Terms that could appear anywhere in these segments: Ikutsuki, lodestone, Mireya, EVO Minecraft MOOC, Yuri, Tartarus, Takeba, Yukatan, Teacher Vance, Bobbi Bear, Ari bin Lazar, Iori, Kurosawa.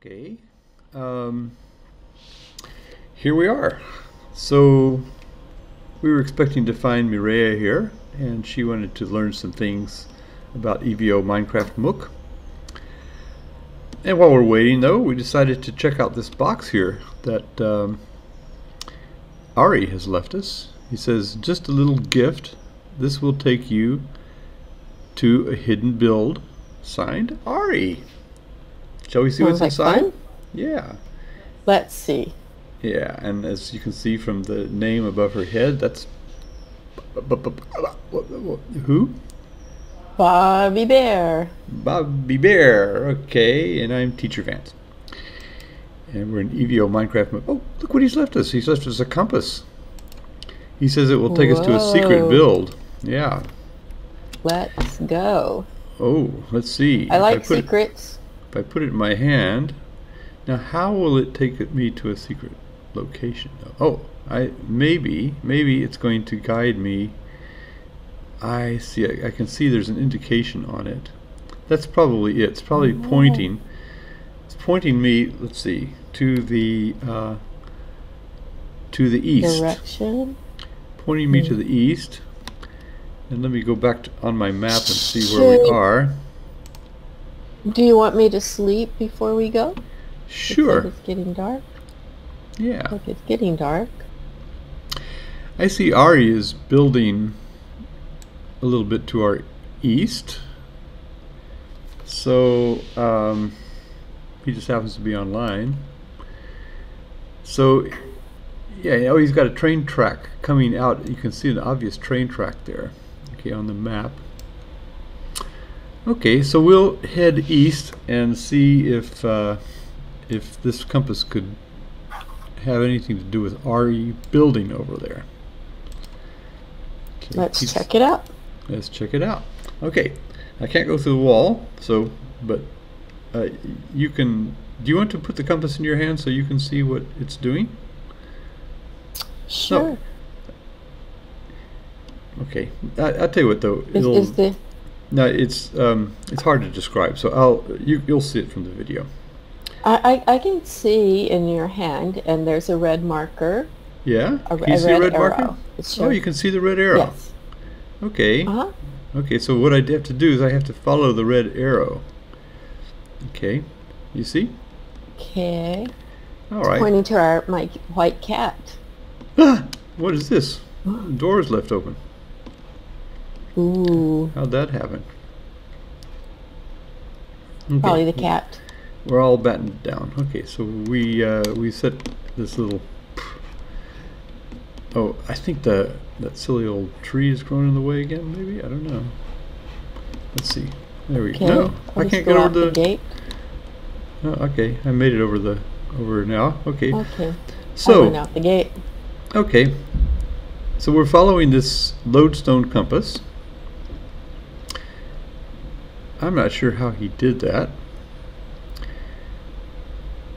Okay, here we are. So we were expecting to find Mireya here, and she wanted to learn some things about EVO Minecraft MOOC. And while we're waiting, though, we decided to check out this box here that Ari has left us. He says, just a little gift. This will take you to a hidden build, signed Ari. Shall we see what's inside? Fun? Yeah. Let's see. Yeah, and as you can see from the name above her head, that's who? Bobbi Bear. Bobbi Bear. Okay, and I'm Teacher Vance. And we're in EVO Minecraft. Oh, look what he's left us. He's left us a compass. He says it will take us to a secret build. Yeah. Let's go. Oh, let's see. I like secrets. If I put it in my hand, now how will it take me to a secret location? Oh, maybe it's going to guide me. I see. I can see there's an indication on it. That's probably it. It's probably pointing. It's pointing me. Let's see, to the east. Direction. Pointing me to the east. And let me go back on my map and see where we are. Do you want me to sleep before we go? Sure. It's getting dark. Yeah. If it's getting dark. I see Ari is building a little bit to our east. So he just happens to be online. So yeah, you know, he's got a train track coming out. You can see an obvious train track there. Okay, on the map. Okay, so we'll head east and see if this compass could have anything to do with Ari building over there. Okay, let's check it out. Let's check it out. Okay, I can't go through the wall, so but you can. Do you want to put the compass in your hand so you can see what it's doing? Sure. No. Okay, I'll tell you what though. No, it's hard to describe. So you'll see it from the video. I can see in your hand, and there's a red marker. Yeah, can you see a red marker? Oh, you can see the red arrow. Yes. Okay. Uh-huh. Okay. So what I have to do is I have to follow the red arrow. Okay. You see? Okay. All right. It's pointing to my white cat. Ah, what is this? The door is left open. Ooh. How'd that happen? Okay. Probably the cat. We're all battened down. Okay, so we set this little. Oh, I think that silly old tree is growing in the way again. Maybe, I don't know. Let's see. There we go. No, I can't get over the gate. Oh, okay, I made it over now. Okay. Okay. So. I went out the gate. Okay. So we're following this lodestone compass. I'm not sure how he did that.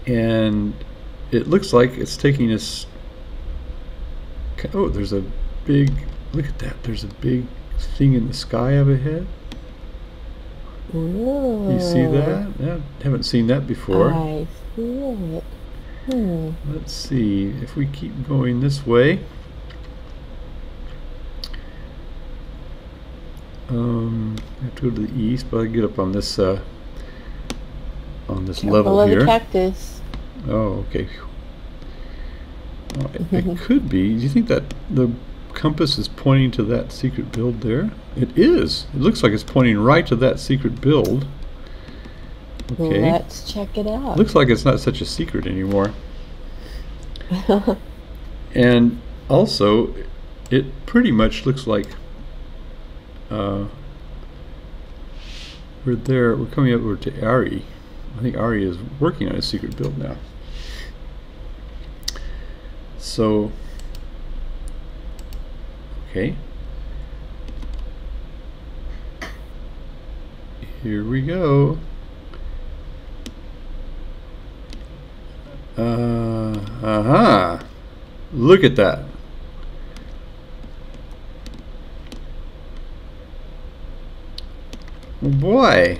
And it looks like it's taking us. Oh, there's a big. Look at that. There's a big thing in the sky up ahead. Ooh. You see that? I haven't seen that before. I see it. Hmm. Let's see. If we keep going this way. I have to go to the east, but I get up on this level here. Below the cactus. Oh, okay. It could be. Do you think that the compass is pointing to that secret build there? It is. It looks like it's pointing right to that secret build. Okay. Let's check it out. Looks like it's not such a secret anymore. And also, it pretty much looks like. We're coming over to Ari. I think Ari is working on a secret build now. So, okay. Here we go. Look at that. Boy,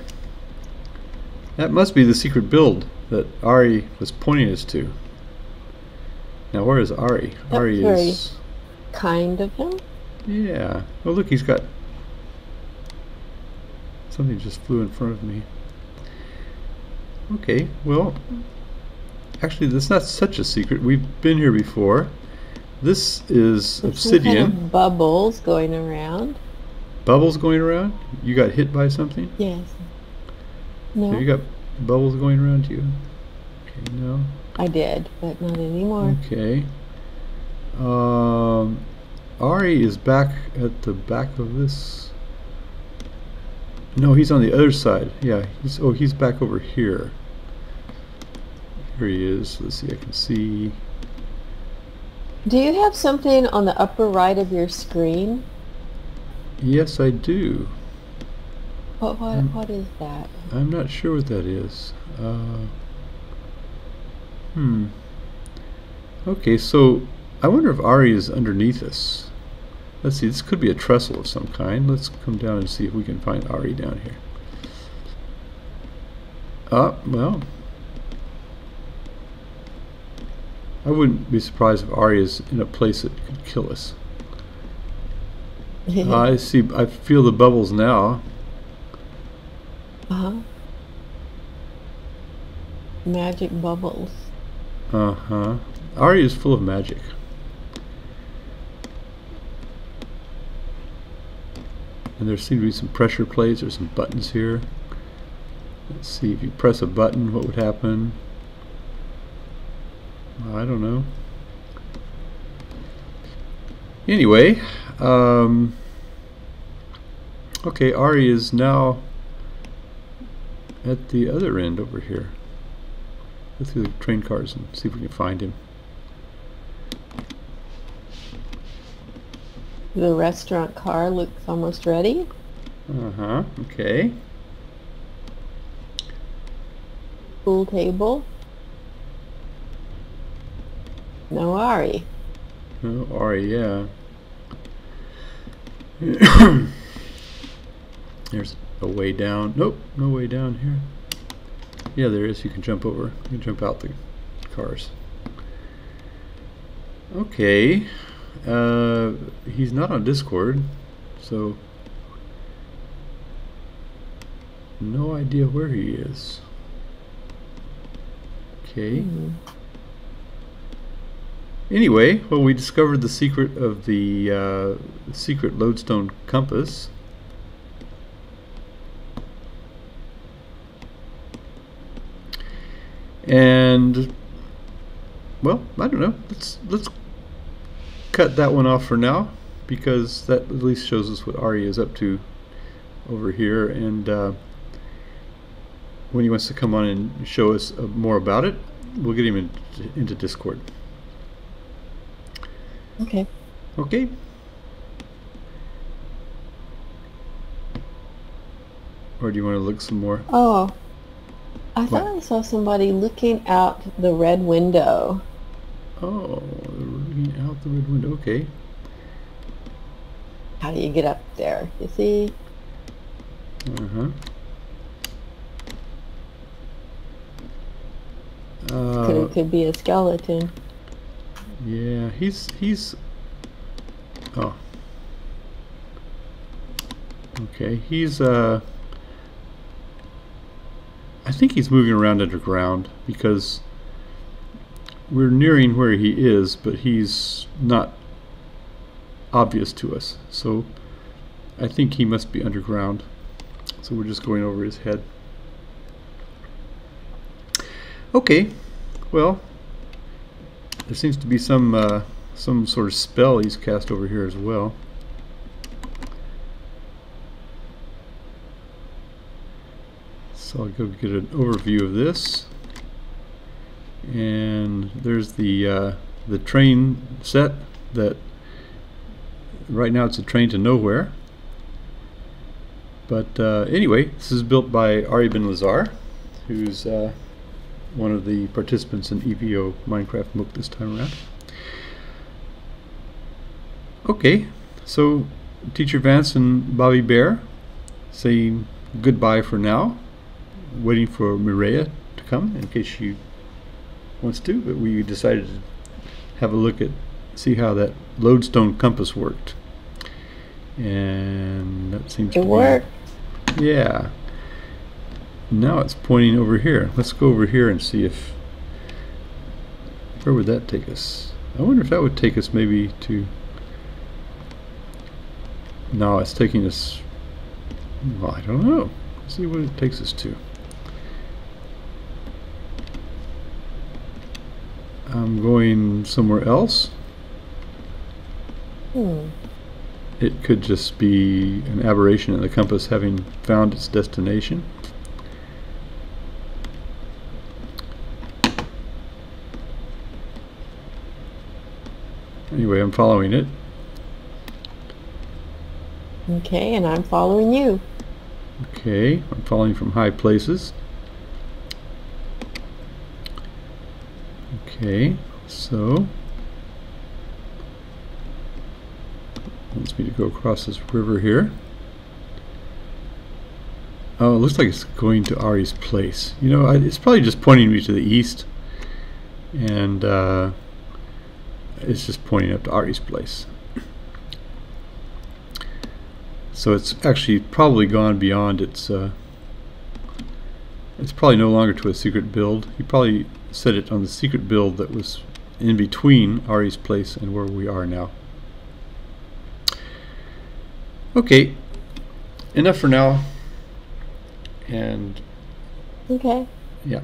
that must be the secret build. that Ari was pointing us to. Now where is Ari? That's Ari is kind of him. Yeah. Oh look, he's got something just flew in front of me. Okay, well, actually that's not such a secret. We've been here before. This is obsidian. Some kind of bubbles going around. Bubbles going around? You got hit by something? Yes. No. So you got bubbles going around you? Okay, no. I did, but not anymore. Okay. Ari is back at the back of this. No, he's on the other side. Yeah, he's back over here. Here he is. Let's see, I can see. Do you have something on the upper right of your screen? Yes, I do. What is that? I'm not sure what that is. Okay, so I wonder if Ari is underneath us. Let's see, this could be a trestle of some kind. Let's come down and see if we can find Ari down here. Well, I wouldn't be surprised if Ari is in a place that could kill us. I see, I feel the bubbles now. Uh-huh. Magic bubbles. Uh-huh. Ari is full of magic. And there seem to be some pressure plates or some buttons here. Let's see, if you press a button, what would happen? I don't know. Anyway, okay, Ari is now at the other end over here. Let's go through the train cars and see if we can find him. The restaurant car looks almost ready. Uh-huh, okay. Pool table. No Ari. No Ari, yeah. There's a way down. Nope, no way down here. Yeah, there is. You can jump over. You can jump out the cars. Okay. He's not on Discord, so no idea where he is. Okay. Anyway, well, we discovered the secret of the secret lodestone compass. And well, I don't know. Let's cut that one off for now, because that at least shows us what Ari is up to over here, and when he wants to come on and show us more about it, we'll get him into Discord. Okay. Okay. Or do you want to look some more? Oh, I thought I saw somebody looking out the red window. Oh, out the red window, okay. How do you get up there? You see? Could be a skeleton. Yeah, he's oh. Okay, I think he's moving around underground, because we're nearing where he is, but he's not obvious to us. So I think he must be underground. So we're just going over his head. Okay, well, there seems to be some sort of spell he's cast over here as well. So I'll go get an overview of this. And there's the train set that right now it's a train to nowhere, but anyway, this is built by Ari bin Lazar, who's one of the participants in EVO Minecraft MOOC this time around. Okay, so Teacher Vance and Bobbi Bear saying goodbye for now, waiting for Mireya come in case she wants to, but we decided to have a look at, see how that lodestone compass worked. And that seems to work. Yeah. Now it's pointing over here. Let's go over here and see if, where would that take us? I wonder if that would take us maybe to, no, it's taking us, well, I don't know. Let's see what it takes us to. I'm going somewhere else. It could just be an aberration in the compass having found its destination. Anyway, I'm following it. Okay, and I'm following you. Okay, I'm following from high places. Okay, so it wants me to go across this river here. Oh, it looks like it's going to Ari's place. You know, it's probably just pointing me to the east, and it's just pointing up to Ari's place. So it's actually probably gone beyond it's probably no longer to a secret build. He probably set it on the secret build that was in between Ari's place and where we are now. Okay, enough for now. And okay. Yeah.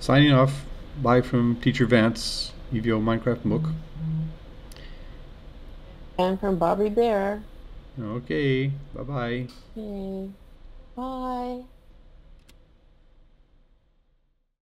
Signing off. Bye from Teacher Vance, EVO Minecraft MOOC. And from Bobbi Bear. Okay, bye-bye. Okay, bye.